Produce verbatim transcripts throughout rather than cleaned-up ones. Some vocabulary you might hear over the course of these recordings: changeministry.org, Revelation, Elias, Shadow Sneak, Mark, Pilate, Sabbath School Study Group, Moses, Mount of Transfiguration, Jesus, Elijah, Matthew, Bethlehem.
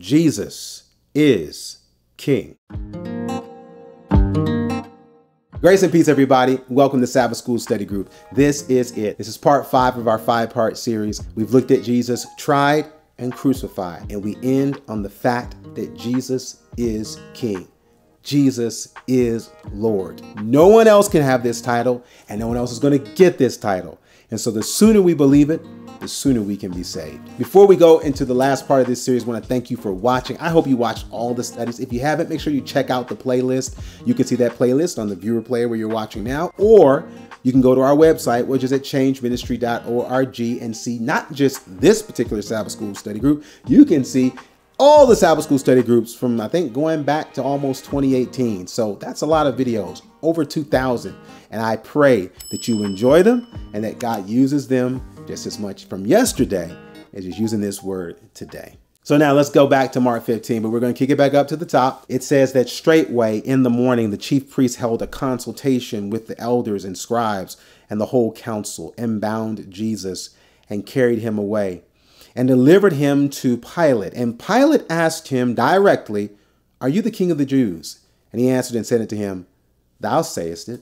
Jesus is King. Grace and peace, everybody. Welcome to Sabbath School Study Group. This is it. This is part five of our five-part series. We've looked at Jesus tried and crucified, and we end on the fact that Jesus is King. Jesus is Lord. No one else can have this title, and no one else is going to get this title. And so the sooner we believe it, the sooner we can be saved. Before we go into the last part of this series, I want to thank you for watching. I hope you watched all the studies. If you haven't, make sure you check out the playlist. You can see that playlist on the viewer player where you're watching now, or you can go to our website, which is at change ministry dot org, and see not just this particular Sabbath School Study Group. You can see all the Sabbath School Study Groups from, I think, going back to almost twenty eighteen. So that's a lot of videos, over two thousand. And I pray that you enjoy them and that God uses them just as much from yesterday as he's using this word today. So now let's go back to Mark fifteen, but we're going to kick it back up to the top. It says that straightway in the morning, the chief priests held a consultation with the elders and scribes and the whole council, and bound Jesus and carried him away and delivered him to Pilate. And Pilate asked him directly, "Are you the King of the Jews?" And he answered and said unto him, "Thou sayest it."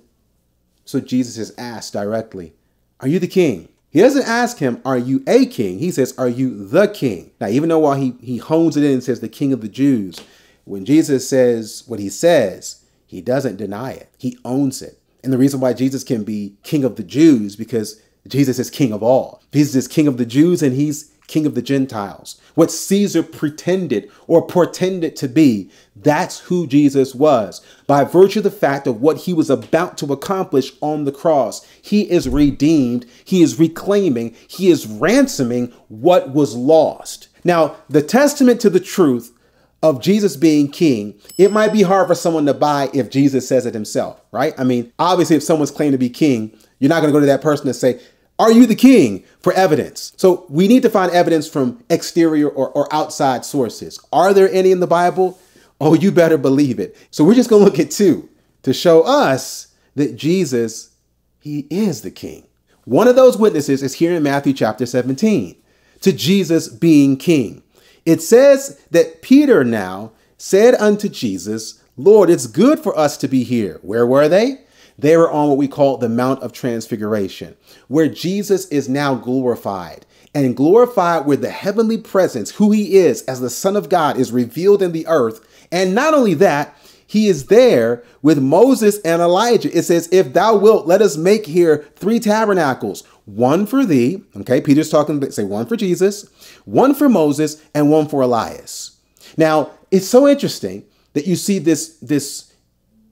So Jesus is asked directly, "Are you the king?" He doesn't ask him, "Are you a king?" He says, "Are you the king?" Now, even though while he, he hones it in and says the King of the Jews, when Jesus says what he says, he doesn't deny it. He owns it. And the reason why Jesus can be King of the Jews, because Jesus is King of all. Jesus is King of the Jews and he's King of the Gentiles. What Caesar pretended or portended to be, that's who Jesus was. By virtue of the fact of what he was about to accomplish on the cross, he is redeemed, he is reclaiming, he is ransoming what was lost. Now, the testament to the truth of Jesus being king, it might be hard for someone to buy if Jesus says it himself, right? I mean, obviously, if someone's claimed to be king, you're not going to go to that person and say, "Are you the king?" for evidence. So we need to find evidence from exterior or, or outside sources. Are there any in the Bible? Oh, you better believe it. So we're just going to look at two to show us that Jesus, he is the king. One of those witnesses is here in Matthew chapter seventeen to Jesus being king. It says that Peter now said unto Jesus, "Lord, it's good for us to be here." Where were they? They were on what we call the Mount of Transfiguration, where Jesus is now glorified, and glorified where the heavenly presence, who he is as the Son of God, is revealed in the earth. And not only that, he is there with Moses and Elijah. It says, "If thou wilt, let us make here three tabernacles, one for thee." Okay, Peter's talking, say one for Jesus, one for Moses, and one for Elias. Now, it's so interesting that you see this, this,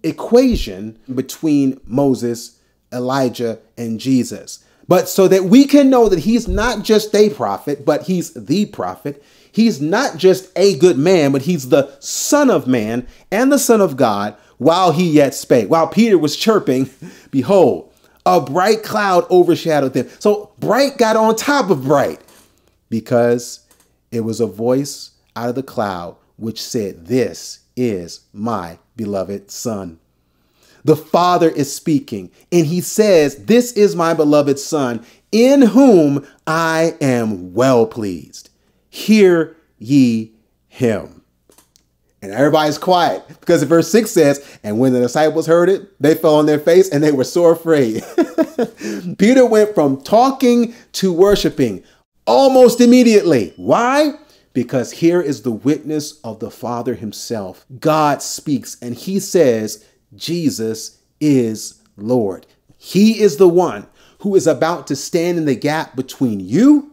equation between Moses, Elijah, and Jesus. But so that we can know that he's not just a prophet, but he's the prophet. He's not just a good man, but he's the Son of Man and the Son of God while he yet spake. While Peter was chirping, behold, a bright cloud overshadowed them. So bright got on top of bright because it was a voice out of the cloud which said, "This is my beloved Son." The Father is speaking, and he says, "This is my beloved Son, in whom I am well pleased. Hear ye him." And everybody's quiet, because verse six says, "And when the disciples heard it, they fell on their face, and they were sore afraid." Peter went from talking to worshiping almost immediately. Why? Because here is the witness of the Father himself. God speaks and he says, Jesus is Lord. He is the one who is about to stand in the gap between you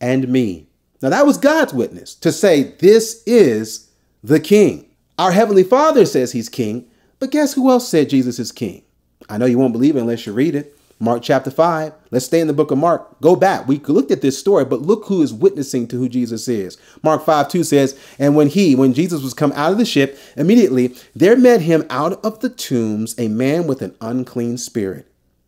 and me. Now that was God's witness to say, this is the King. Our Heavenly Father says he's King, but guess who else said Jesus is King? I know you won't believe it unless you read it. Mark chapter five. Let's stay in the book of Mark. Go back. We looked at this story, but look who is witnessing to who Jesus is. Mark five two says, "And when he, when Jesus was come out of the ship, immediately there met him out of the tombs a man with an unclean spirit."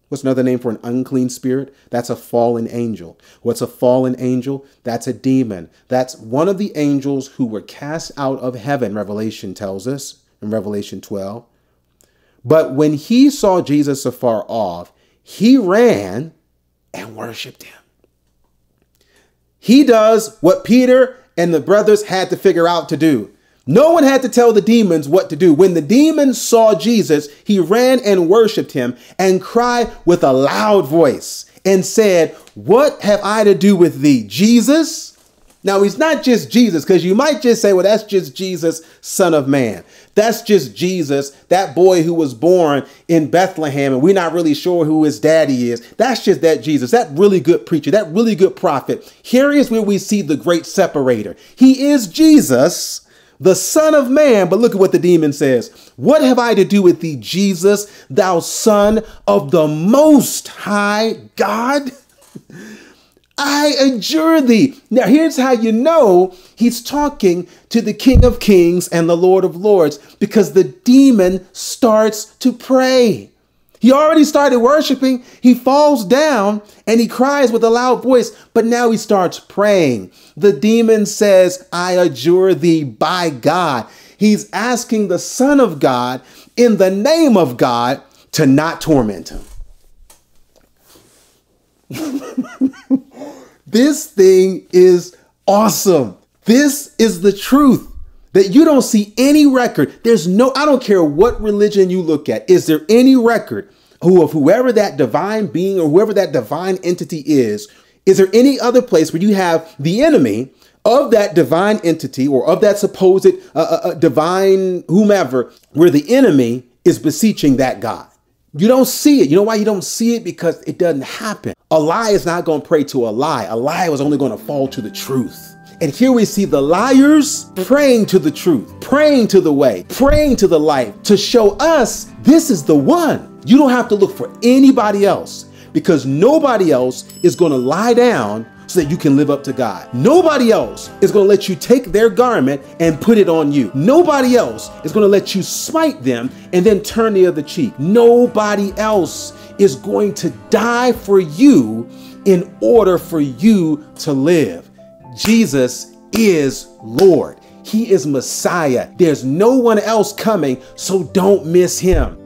What's another name for an unclean spirit? That's a fallen angel. What's a fallen angel? That's a demon. That's one of the angels who were cast out of heaven, Revelation tells us in Revelation twelve. "But when he saw Jesus afar off, he ran and worshiped him." He does what Peter and the brothers had to figure out to do. No one had to tell the demons what to do. When the demons saw Jesus, he ran and worshiped him and cried with a loud voice and said, "What have I to do with thee, Jesus?" Now, he's not just Jesus, because you might just say, well, that's just Jesus, Son of Man. That's just Jesus, that boy who was born in Bethlehem, and we're not really sure who his daddy is. That's just that Jesus, that really good preacher, that really good prophet. Here is where we see the great separator. He is Jesus, the Son of Man. But look at what the demon says. "What have I to do with thee, Jesus, thou Son of the Most High God? I adjure thee." Now, here's how you know he's talking to the King of Kings and the Lord of Lords, because the demon starts to pray. He already started worshiping. He falls down and he cries with a loud voice, but now he starts praying. The demon says, "I adjure thee by God." He's asking the Son of God in the name of God to not torment him. This thing is awesome. This is the truth that you don't see any record. There's no, I don't care what religion you look at. Is there any record who of whoever that divine being or whoever that divine entity is? Is there any other place where you have the enemy of that divine entity or of that supposed uh, uh, divine whomever, where the enemy is beseeching that God? You don't see it. You know why you don't see it? Because it doesn't happen. A lie is not going to pray to a lie. A lie was only going to fall to the truth. And here we see the liars praying to the truth, praying to the way, praying to the light, to show us this is the one. You don't have to look for anybody else, because nobody else is going to lie down so that you can live up to God. Nobody else is going to let you take their garment and put it on you. Nobody else is going to let you smite them and then turn the other cheek. Nobody else is going to die for you in order for you to live. Jesus is Lord. He is Messiah. There's no one else coming, so don't miss him.